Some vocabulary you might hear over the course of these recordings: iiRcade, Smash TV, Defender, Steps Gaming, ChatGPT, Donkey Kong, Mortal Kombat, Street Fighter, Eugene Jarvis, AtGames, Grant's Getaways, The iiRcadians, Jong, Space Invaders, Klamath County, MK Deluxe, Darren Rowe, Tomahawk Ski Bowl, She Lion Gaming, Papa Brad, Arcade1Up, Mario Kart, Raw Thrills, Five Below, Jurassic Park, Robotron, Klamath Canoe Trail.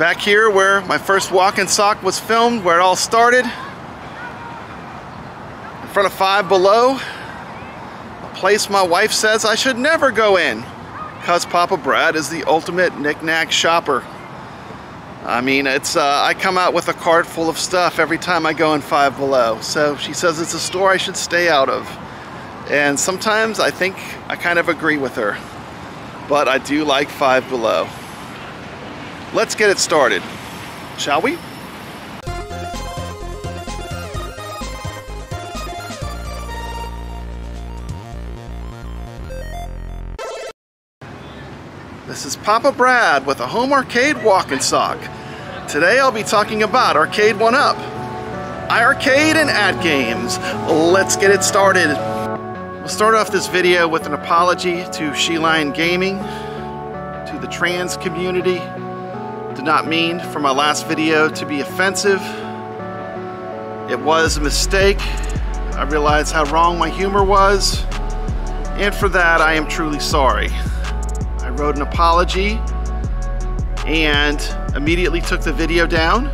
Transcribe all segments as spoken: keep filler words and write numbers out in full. Back here where my first Walk in Sock was filmed, where it all started. In front of Five Below, a place my wife says I should never go in, because Papa Brad is the ultimate knick-knack shopper. I mean, it's uh, I come out with a cart full of stuff every time I go in Five Below, so she says it's a store I should stay out of. And sometimes I think I kind of agree with her, but I do like Five Below. Let's get it started, shall we? This is Papa Brad with a home arcade walk and sock. Today I'll be talking about Arcade one up, iiRcade and AtGames. Let's get it started. We'll start off this video with an apology to She Lion Gaming, to the trans community. Did not mean for my last video to be offensive. It was a mistake. I realized how wrong my humor was, and for that I am truly sorry. I wrote an apology and immediately took the video down.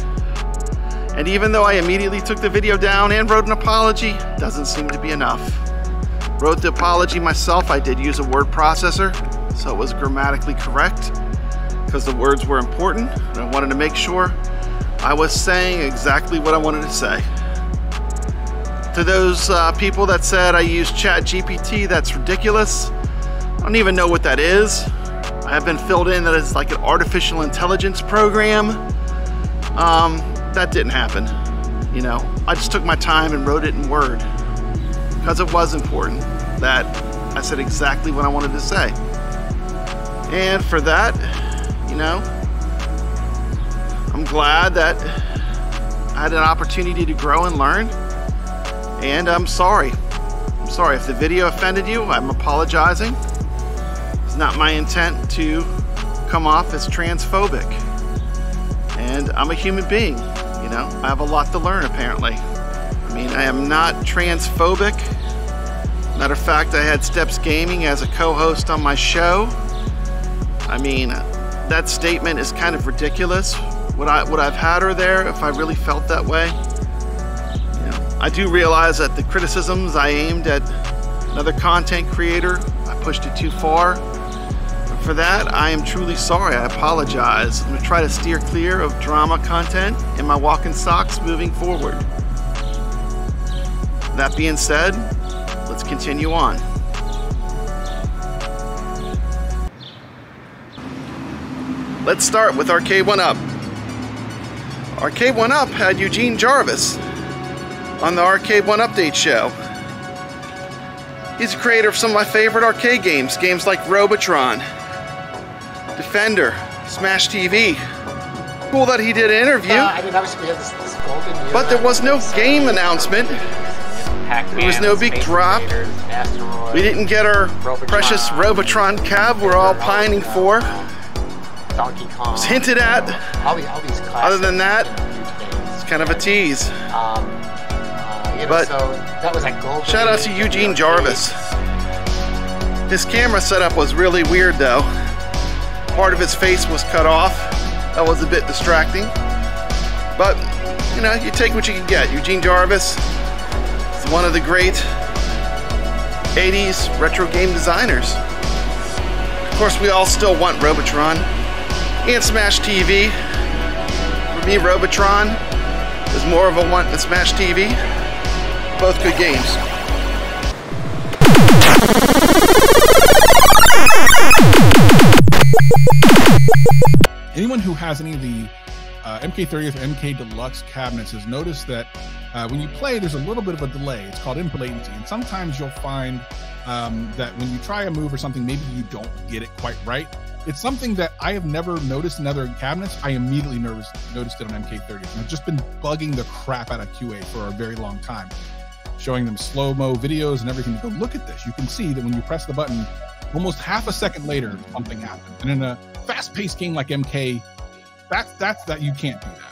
And even though I immediately took the video down and wrote an apology, doesn't seem to be enough. Wrote the apology myself. I did use a word processor, so it was grammatically correct, because the words were important and I wanted to make sure I was saying exactly what I wanted to say. To those uh, people that said I used Chat G P T, that's ridiculous. I don't even know what that is. I have been filled in that it's like an artificial intelligence program. Um, that didn't happen, you know. I just took my time and wrote it in Word, because it was important that I said exactly what I wanted to say. And for that, you know, I'm glad that I had an opportunity to grow and learn. And I'm sorry. I'm sorry if the video offended you. I'm apologizing. Not my intent to come off as transphobic, and I'm a human being, you know. I have a lot to learn, apparently. I mean, I am not transphobic. Matter of fact, I had Steps Gaming as a co-host on my show. I mean, that statement is kind of ridiculous. Would I would I've had her there if I really felt that way? You know, I do realize that the criticisms I aimed at another content creator, I pushed it too far. For that, I am truly sorry. I apologize. I'm going to try to steer clear of drama content in my walk in socks moving forward. That being said, let's continue on. Let's start with Arcade one up. Arcade one up had Eugene Jarvis on the Arcade one Update show. He's the creator of some of my favorite arcade games, games like Robotron, Defender, Smash T V. Cool that he did an interview, uh, I mean, obviously we have this, this golden year, but there was no game announcement. There was no big Space drop. Invaders, we didn't get our Robotron, precious Robotron cab we're all pining for. Donkey Kong. It was hinted at. All these, all these classics. Other than that, it's kind of a tease. Um, uh, you know, but so that was like golden. Shout out to Eugene Jarvis. His camera setup was really weird though. Part of his face was cut off. That was a bit distracting. But, you know, you take what you can get. Eugene Jarvis is one of the great eighties retro game designers. Of course, we all still want Robotron and Smash T V. For me, Robotron is more of a want than Smash T V. Both good games. Anyone who has any of the uh, M K thirtieth or M K Deluxe cabinets has noticed that uh, when you play, there's a little bit of a delay. It's called input latency. And sometimes you'll find um, that when you try a move or something, maybe you don't get it quite right. It's something that I have never noticed in other cabinets. I immediately noticed, noticed it on M K thirtieth. And I've just been bugging the crap out of Q A for a very long time, showing them slow-mo videos and everything. Go look at this. You can see that when you press the button, almost half a second later, something happened. And in a fast-paced game like M K, that's that's that you can't do that.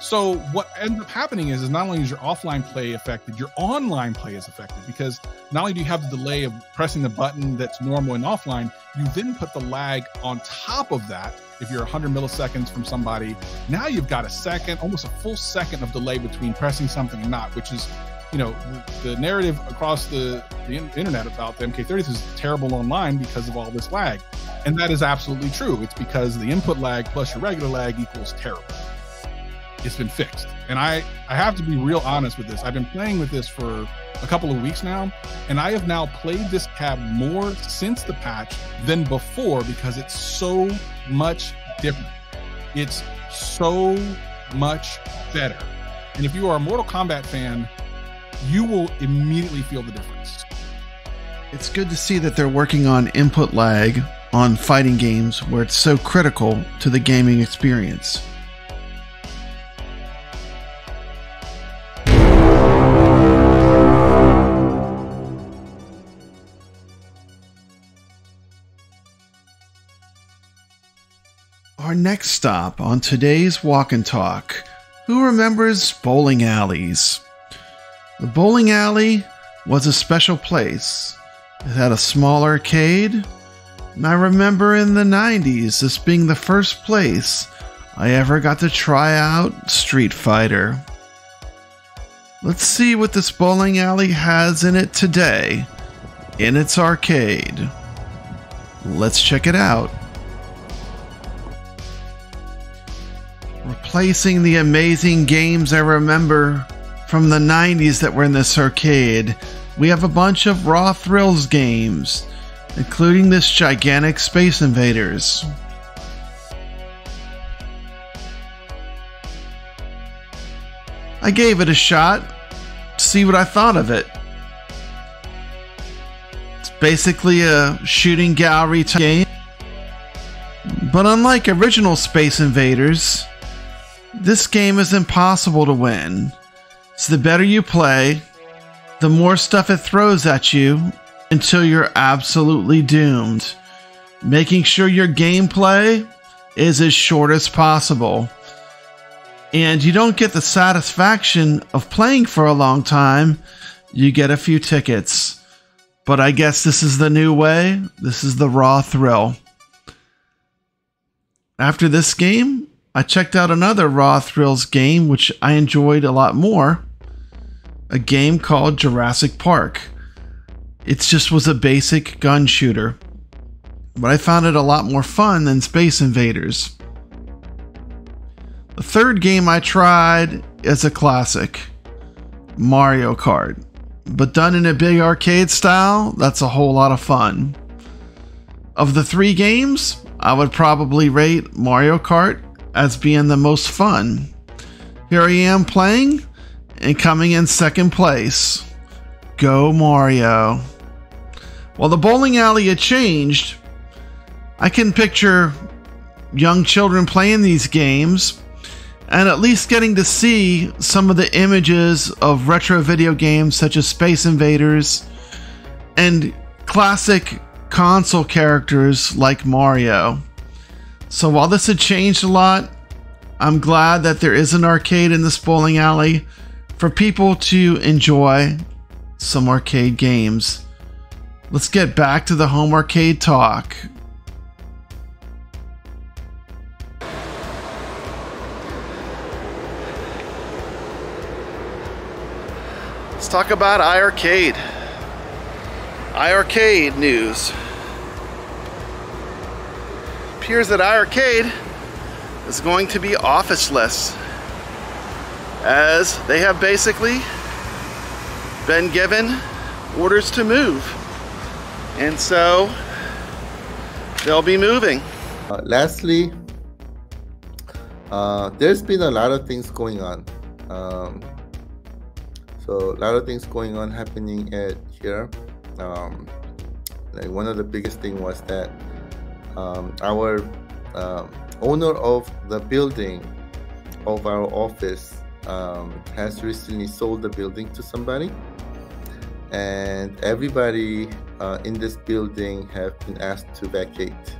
So what ends up happening is, is not only is your offline play affected, your online play is affected, because not only do you have the delay of pressing the button that's normal in offline, you then put the lag on top of that, if you're one hundred milliseconds from somebody. Now you've got a second, almost a full second of delay between pressing something and not, which is, you know, the narrative across the, the internet about the M K thirties is terrible online because of all this lag. And that is absolutely true. It's because the input lag plus your regular lag equals terrible. It's been fixed. And I, I have to be real honest with this. I've been playing with this for a couple of weeks now, and I have now played this cab more since the patch than before because it's so much different. It's so much better. And if you are a Mortal Kombat fan, you will immediately feel the difference. It's good to see that they're working on input lag on fighting games where it's so critical to the gaming experience. Our next stop on today's Walk and Talk, who remembers bowling alleys? The bowling alley was a special place. It had a small arcade, and I remember in the nineties this being the first place I ever got to try out Street Fighter. Let's see what this bowling alley has in it today, in its arcade. Let's check it out. Replacing the amazing games I remember from the nineties that were in this arcade, we have a bunch of Raw Thrills games, including this gigantic Space Invaders. I gave it a shot to see what I thought of it. It's basically a shooting gallery type game, but unlike original Space Invaders, this game is impossible to win. So the better you play, the more stuff it throws at you until you're absolutely doomed. Making sure your gameplay is as short as possible. And you don't get the satisfaction of playing for a long time. You get a few tickets. But I guess this is the new way. This is the raw thrill. After this game, I checked out another Raw Thrills game, which I enjoyed a lot more, a game called Jurassic Park. It just was a basic gun shooter, but I found it a lot more fun than Space Invaders. The third game I tried is a classic, Mario Kart, but done in a big arcade style, that's a whole lot of fun. Of the three games, I would probably rate Mario Kart as being the most fun. Here I am playing and coming in second place. Go Mario. While the bowling alley had changed, I can picture young children playing these games and at least getting to see some of the images of retro video games such as Space Invaders and classic console characters like Mario. So while this had changed a lot, I'm glad that there is an arcade in this bowling alley for people to enjoy some arcade games. Let's get back to the home arcade talk. Let's talk about iiRcade. iiRcade news. It appears that iiRcade is going to be officeless, as they have basically been given orders to move, and so they'll be moving. Uh, lastly, uh, there's been a lot of things going on. Um, so a lot of things going on happening at here. Um, like one of the biggest thing was that Um, our uh, owner of the building of our office um, has recently sold the building to somebody, and everybody uh, in this building have been asked to vacate.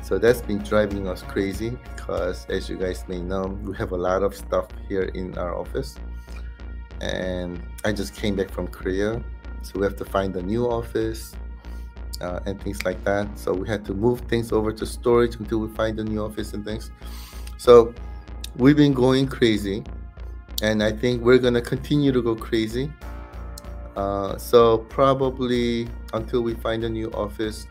So that's been driving us crazy because, as you guys may know, we have a lot of stuff here in our office, and I just came back from Korea, so we have to find a new office. uh, and things like that. So we had to move things over to storage until we find a new office and things. So we've been going crazy, and I think we're going to continue to go crazy. Uh, so probably until we find a new office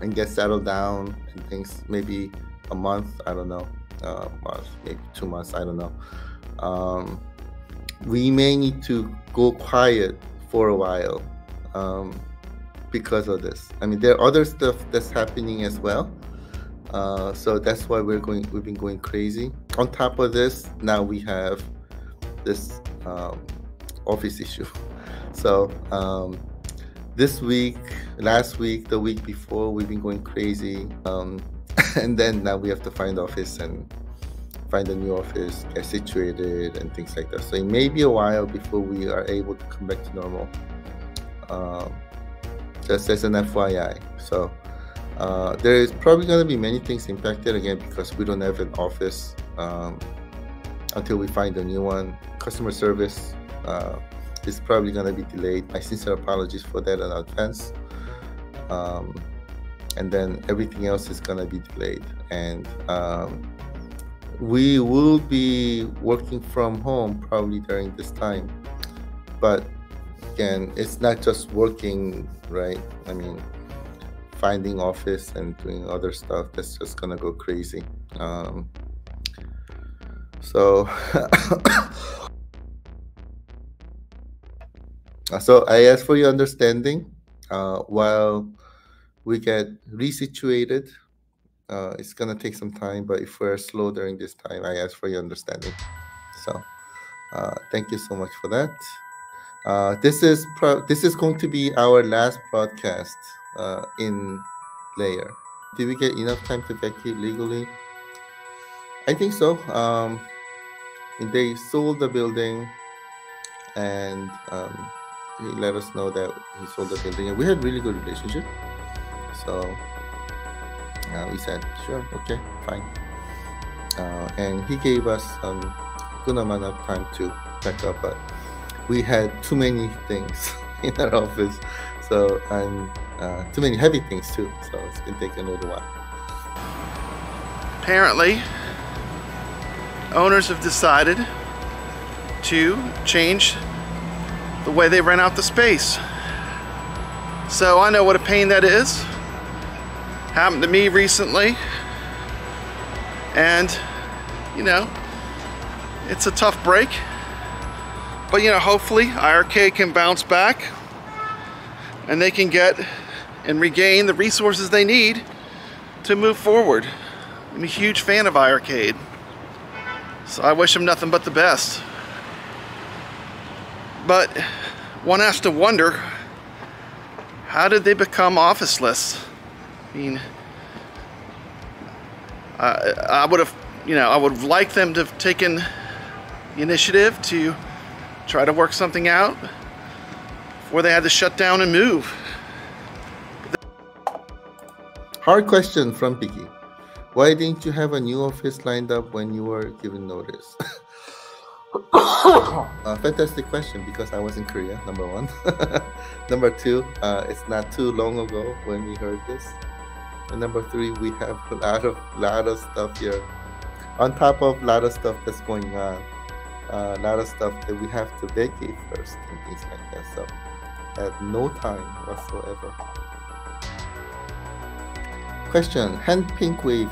and get settled down and things, maybe a month, I don't know, uh, maybe two months, I don't know. Um, we may need to go quiet for a while um, because of this. I mean, there are other stuff that's happening as well. Uh, so that's why we're going, we've been going crazy. On top of this, now we have this um, office issue. So um, this week, last week, the week before, we've been going crazy. Um, and then now we have to find office and find a new office, get situated and things like that. So it may be a while before we are able to come back to normal. Um, just as an F Y I. So uh, there is probably going to be many things impacted again because we don't have an office um, until we find a new one. Customer service uh, is probably going to be delayed. My sincere apologies for that in advance. Um, and then everything else is going to be delayed. And um, we will be working from home probably during this time, but again, it's not just working, right? I mean, finding office and doing other stuff, that's just gonna go crazy. Um, so, so I ask for your understanding uh, while we get resituated. Uh, it's gonna take some time, but if we're slow during this time, I ask for your understanding. So, uh, thank you so much for that. Uh, this is pro this is going to be our last broadcast uh, in Layer. Did we get enough time to vacate legally? I think so. Um, they sold the building, and um, he let us know that he sold the building, and we had really good relationship. So. Uh, we said, sure, okay, fine. Uh, and he gave us um, a good amount of time to pack up, but we had too many things in our office, so, and uh, too many heavy things too, so it's been taking a little while. Apparently, owners have decided to change the way they rent out the space. So I know what a pain that is. Happened to me recently, and you know, it's a tough break, but you know, hopefully iiRcade can bounce back and they can get and regain the resources they need to move forward. I'm a huge fan of iiRcade, so I wish them nothing but the best, but one has to wonder, how did they become officeless? I mean, uh, I would have, you know, I would have liked them to have taken the initiative to try to work something out before they had to shut down and move. Hard question from Piggy. Why didn't you have a new office lined up when you were given notice? uh, fantastic question, because I was in Korea, number one. Number two, uh, it's not too long ago when we heard this. And number three, we have a lot of lot of stuff here, on top of a lot of stuff that's going on, uh, a lot of stuff that we have to vacate first and things like that. So, at no time whatsoever. Question: hand pink waving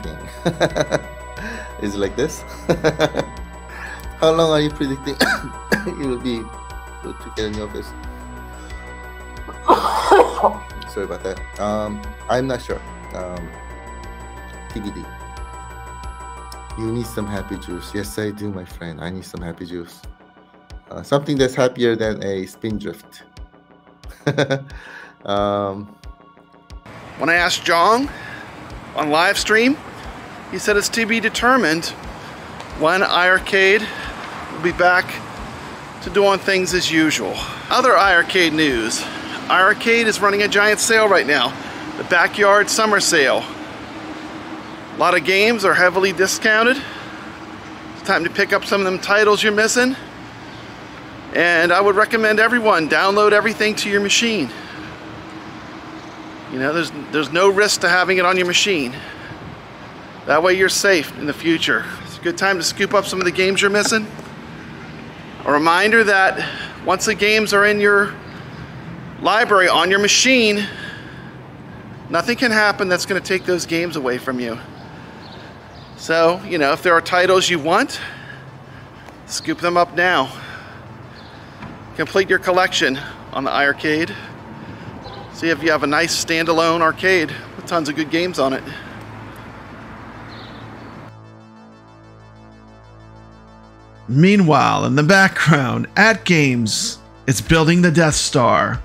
is like this. How long are you predicting it will be to get a new office? Sorry about that. Um, I'm not sure. Um, T B D. You need some happy juice. Yes, I do, my friend. I need some happy juice. Uh, something that's happier than a spin drift. um, when I asked Jong on live stream, he said it's to be determined when iiRcade will be back to doing things as usual. Other iiRcade news. iiRcade is running a giant sale right now. The Backyard Summer Sale. A lot of games are heavily discounted. It's time to pick up some of them titles you're missing. And I would recommend everyone download everything to your machine. You know, there's, there's no risk to having it on your machine. That way you're safe in the future. It's a good time to scoop up some of the games you're missing. A reminder that once the games are in your library on your machine, nothing can happen that's going to take those games away from you. So, you know, if there are titles you want, scoop them up now. Complete your collection on the iiRcade. See if you have a nice standalone arcade with tons of good games on it. Meanwhile, in the background, AtGames is building the Death Star,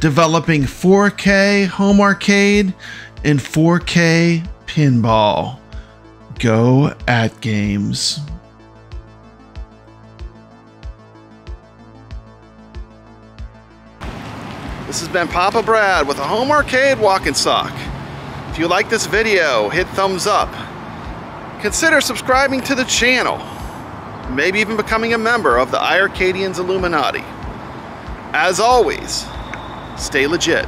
developing four K home arcade and four K pinball. Go AtGames. This has been Papa Brad with a home arcade walking sock. If you like this video, hit thumbs up. Consider subscribing to the channel. Maybe even becoming a member of the iiRcadians Illuminati. As always, stay legit.